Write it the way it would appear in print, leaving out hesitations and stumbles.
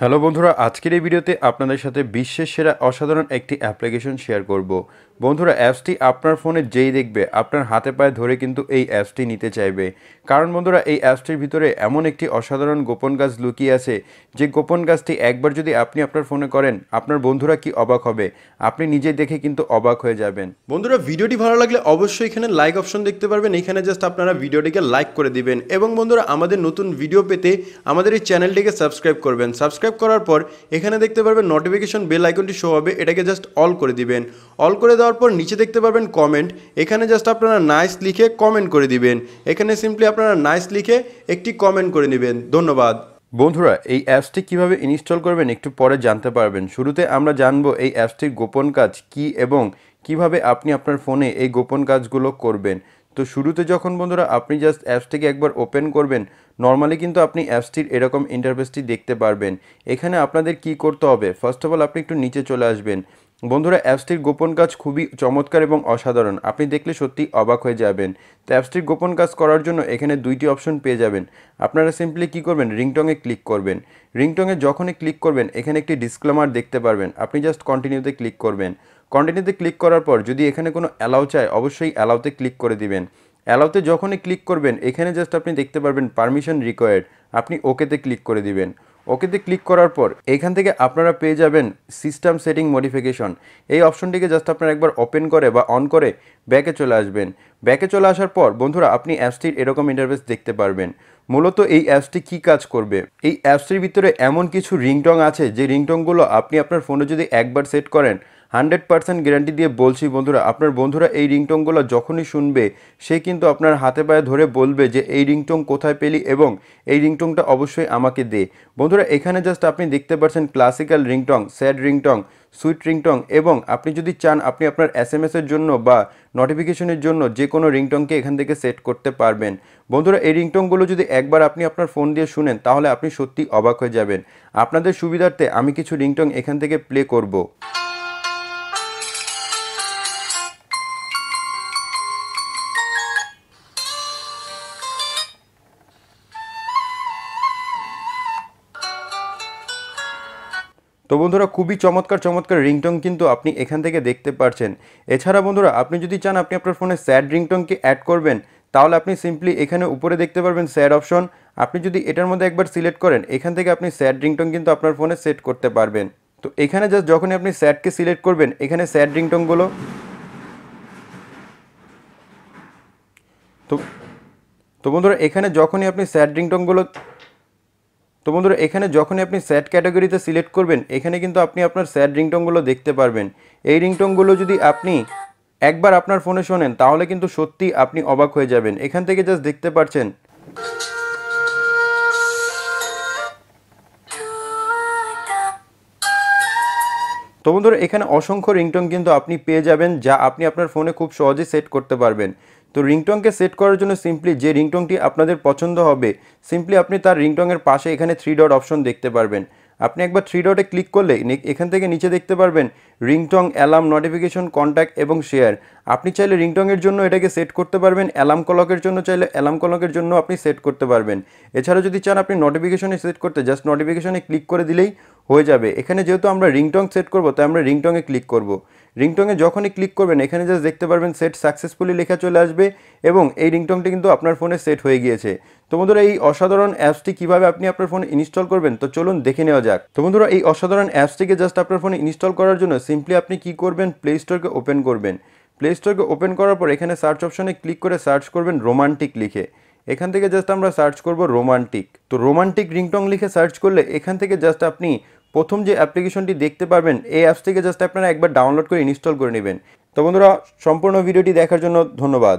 Hello बंधुरा आजकेर এই ভিডিওতে আপনাদের সাথে বিশ্বের সেরা অসাধারণ একটি অ্যাপ্লিকেশন শেয়ার করব। বন্ধুরা অ্যাপসটি আপনার ফোনে যেই দেখবে আপনার হাতে পায়ে ধরে কিন্তু এই অ্যাপসটি নিতে চাইবে, কারণ বন্ধুরা এই অ্যাপসটির ভিতরে এমন একটি অসাধারণ গোপন কাজ লুকিয়ে আছে যে গোপন কাজটি একবার যদি আপনি আপনার ফোনে করেন আপনার বন্ধুরা কি অবাক হবে, আপনি নিজে দেখে কিন্তু অবাক হয়ে যাবেন। বন্ধুরা ভিডিওটি ভালো লাগলে অবশ্যই এখানে লাইক অপশন দেখতে পারবেন, এখানে জাস্ট আপনারা ভিডিওটিকে লাইক করে দিবেন এবং বন্ধুরা আমাদের নতুন ভিডিও পেতে আমাদের এই চ্যানেলটিকে সাবস্ক্রাইব করবেন। সাবস্ক্রাইব করার পর এখানে দেখতে পারবেন নোটিফিকেশন বেল আইকনটি শো হবে, এটাকে জাস্ট অল করে দিবেন। অল করে দেওয়ার পর নিচে দেখতে পারবেন কমেন্ট, এখানে জাস্ট আপনারা নাইস লিখে কমেন্ট করে দিবেন। এখানে সিম্পলি আপনারা নাইস লিখে একটি কমেন্ট করে নেবেন। ধন্যবাদ। বন্ধুরা এই অ্যাপসটি কীভাবে ইনস্টল করবেন একটু পরে জানতে পারবেন। শুরুতে আমরা জানবো এই অ্যাপসটির গোপন কাজ কি এবং কিভাবে আপনি আপনার ফোনে এই গোপন কাজগুলো করবেন। তো শুরুতে যখন বন্ধুরা আপনি জাস্ট অ্যাপসটিকে একবার ওপেন করবেন নর্মালি কিন্তু আপনি অ্যাপসটির এরকম ইন্টারফেসটি দেখতে পারবেন। এখানে আপনাদের কি করতে হবে, ফার্স্ট অফ অল আপনি একটু নিচে চলে আসবেন। বন্ধুরা অ্যাপসটির গোপন কাজ খুবই চমৎকার এবং অসাধারণ, আপনি দেখলে সত্যি অবাক হয়ে যাবেন। তো অ্যাপসটির গোপন কাজ করার জন্য এখানে দুইটি অপশন পেয়ে যাবেন। আপনারা সিম্পলি কী করবেন, রিংটংয়ে ক্লিক করবেন। রিংটংয়ে যখনই ক্লিক করবেন এখানে একটি ডিসক্লেমার দেখতে পারবেন, আপনি জাস্ট কন্টিনিউতে ক্লিক করবেন। কন্টিনিউতে ক্লিক করার পর যদি এখানে কোনো অ্যালাউ চায় অবশ্যই অ্যালাউতে ক্লিক করে দিবেন। অ্যালাউতে যখনই ক্লিক করবেন এখানে জাস্ট আপনি দেখতে পারবেন পারমিশন রিকোয়ার্ড, আপনি ওকেতে ক্লিক করে দিবেন। ওকেতে ক্লিক করার পর এখান থেকে আপনারা পেয়ে যাবেন সিস্টেম সেটিং মডিফিকেশন, এই অপশনটিকে জাস্ট আপনারা একবার ওপেন করে বা অন করে ব্যাকে চলে আসবেন। ব্যাকে চলে আসার পর বন্ধুরা আপনি অ্যাপসটির এরকম ইন্টারফেস দেখতে পারবেন। মূলত এই অ্যাপসটি কী কাজ করবে, এই অ্যাপসটির ভিতরে এমন কিছু রিংটং আছে যে রিংটংগুলো আপনি আপনার ফোনে যদি একবার সেট করেন 100% গ্যারান্টি দিয়ে বলছি বন্ধুরা আপনার বন্ধুরা এই রিংটংগুলো যখনই শুনবে সে কিন্তু আপনার হাতে পায়ে ধরে বলবে যে এই রিংটং কোথায় পেলি এবং এই রিংটংটা অবশ্যই আমাকে দে। বন্ধুরা এখানে জাস্ট আপনি দেখতে পাচ্ছেন classical ringtone, sad ringtone, sweet ringtone এবং আপনি যদি চান আপনি আপনার SMS এর জন্য বা নোটিফিকেশনের জন্য যে কোনো রিংটংকে এখান থেকে সেট করতে পারবেন। বন্ধুরা এই রিংটংগুলো যদি একবার আপনি আপনার ফোন দিয়ে শুনেন তাহলে আপনি সত্যি অবাক হয়ে যাবেন। আপনাদের সুবিধার্থে আমি কিছু রিংটং এখান থেকে প্লে করব। তো বন্ধুরা খুবই চমৎকার চমৎকার রিংটং কিন্তু আপনি এখান থেকে দেখতে পাচ্ছেন। এছাড়া বন্ধুরা আপনি যদি চান আপনি আপনার ফোনে স্যাড রিংটংকে অ্যাড করবেন তাহলে আপনি সিম্পলি এখানে উপরে দেখতে পারবেন স্যাড অপশন, আপনি যদি এটার মধ্যে একবার সিলেক্ট করেন এখান থেকে আপনি স্যাড রিংটং কিন্তু আপনার ফোনে সেট করতে পারবেন। তো এখানে জাস্ট যখনই আপনি স্যাডকে সিলেক্ট করবেন এখানে স্যাড রিংটংগুলো তো বন্ধুরা এখানে যখনই আপনি স্যাড রিংটংগুলো তো বন্ধুরা এখানে যখনই আপনি স্যাড ক্যাটাগরিতে সিলেক্ট করবেন এখানে কিন্তু আপনি আপনার স্যাড রিংটংগুলো দেখতে পারবেন। এই রিংটংগুলো যদি আপনি একবার আপনার ফোনে শোনেন তাহলে কিন্তু সত্যি আপনি অবাক হয়ে যাবেন। এখান থেকে জাস্ট দেখতে পাচ্ছেন তো বন্ধুরা এখানে অসংখ্য রিংটং কিন্তু আপনি পেয়ে যাবেন যা আপনি আপনার ফোনে খুব সহজে সেট করতে পারবেন। তো রিংটংকে সেট করার জন্য সিম্পলি যে রিংটংটি আপনাদের পছন্দ হবে সিম্পলি আপনি তার রিংটংয়ের পাশে এখানে 3 ডট অপশন দেখতে পারবেন, আপনি একবার 3 ডটে ক্লিক করলে এখান থেকে নিচে দেখতে পারবেন রিংটং, অ্যালার্ম, নোটিফিকেশন, কন্ট্যাক্ট এবং শেয়ার। আপনি চাইলে রিংটংয়ের জন্য এটাকে সেট করতে পারবেন, অ্যালার্ম ক্লকের জন্য চাইলে অ্যালার্ম ক্লকের জন্য আপনি সেট করতে পারবেন। এছাড়া যদি চান আপনি নোটিফিকেশনে সেট করতে জাস্ট নোটিফিকেশনে ক্লিক করে দিলেই হয়ে যাবে। এখানে যেহেতু আমরা রিংটং সেট করব তাই আমরা রিংটংয়ে ক্লিক করব। রিংটংয়ে যখনই ক্লিক করবেন এখানে জাস্ট দেখতে পারবেন সেট সাকসেসফুলি লেখা চলে আসবে এবং এই রিংটংটি কিন্তু আপনার ফোনে সেট হয়ে গিয়েছে। তো বন্ধুরা এই অসাধারণ অ্যাপসটি কীভাবে আপনি আপনার ফোনে ইনস্টল করবেন তো চলুন দেখে নেওয়া যাক। তো বন্ধুরা এই অসাধারণ অ্যাপসটিকে জাস্ট আপনার ফোনে ইনস্টল করার জন্য সিম্পলি আপনি কী করবেন, প্লে স্টোরকে ওপেন করবেন। প্লে স্টোরকে ওপেন করার পর এখানে সার্চ অপশনে ক্লিক করে সার্চ করবেন রোমান্টিক লিখে, এখান থেকে জাস্ট আমরা সার্চ করব রোমান্টিক। তো রোমান্টিক রিংটং লিখে সার্চ করলে এখান থেকে জাস্ট আপনি প্রথম যে অ্যাপ্লিকেশনটি দেখতে পারবেন এই অ্যাপসটিকে জাস্ট আপনারা একবার ডাউনলোড করে ইনস্টল করে নেবেন। তো বন্ধুরা সম্পূর্ণ ভিডিওটি দেখার জন্য ধন্যবাদ।